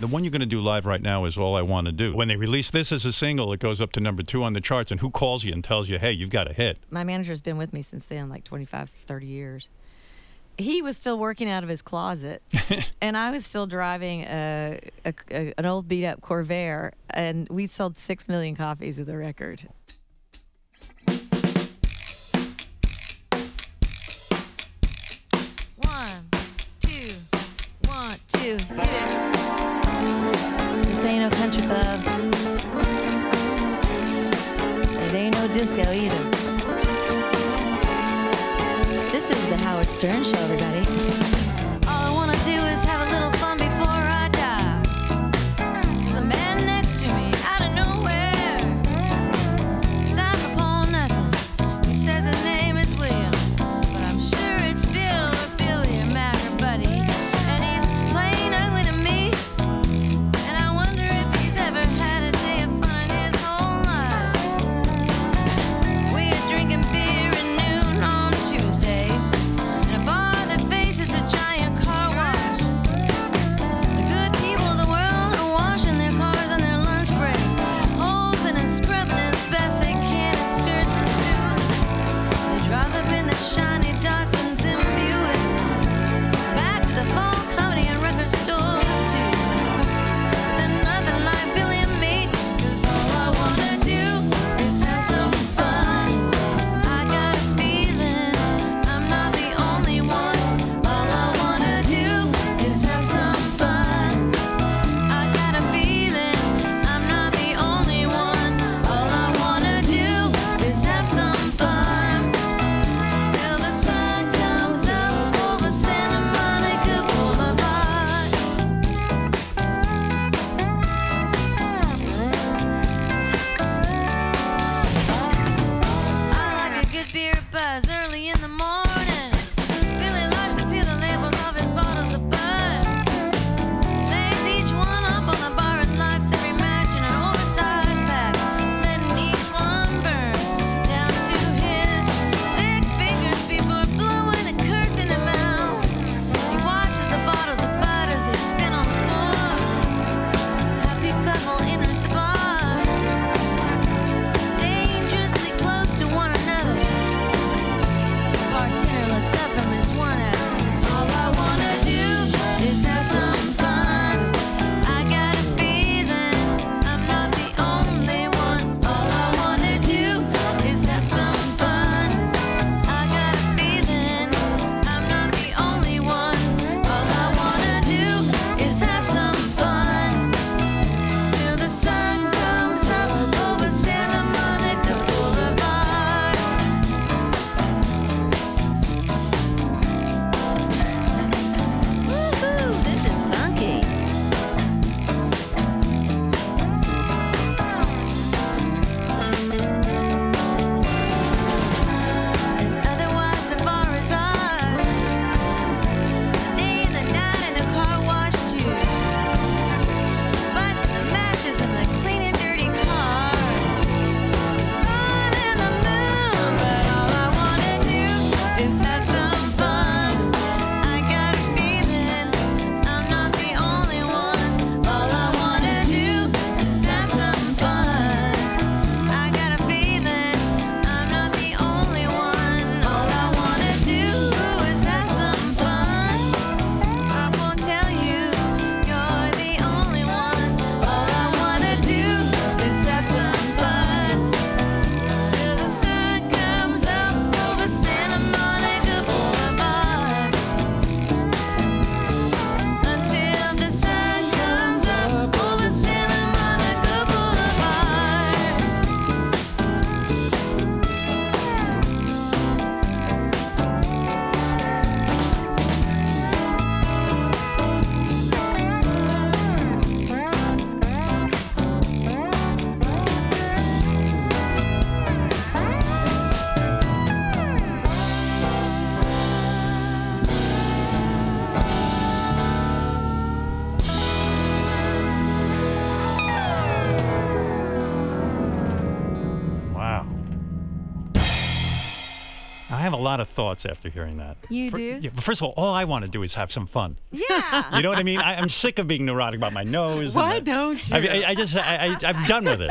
The one you're going to do live right now is All I Want to Do. When they release this as a single, it goes up to #2 on the charts, and who calls you and tells you, hey, you've got a hit? My manager's been with me since then, like 25, 30 years. He was still working out of his closet, and I was still driving an old beat-up Corvair, and we sold 6 million copies of the record. Hit it. This ain't no country club. It ain't no disco either. This is the Howard Stern Show, everybody. All I want to do is have a little fun before I die. To the man next to me, out of nowhere. Time for Paul Nothing. He says his name is William, but I'm sure it's Bill or Billy or Mac or Buddy. Beer at noon on Tuesday in a bar that faces a I have a lot of thoughts after hearing that. You do? Yeah, but first of all I want to do is have some fun. Yeah. You know what I mean? I'm sick of being neurotic about my nose. Why don't you? I just, I'm done with it.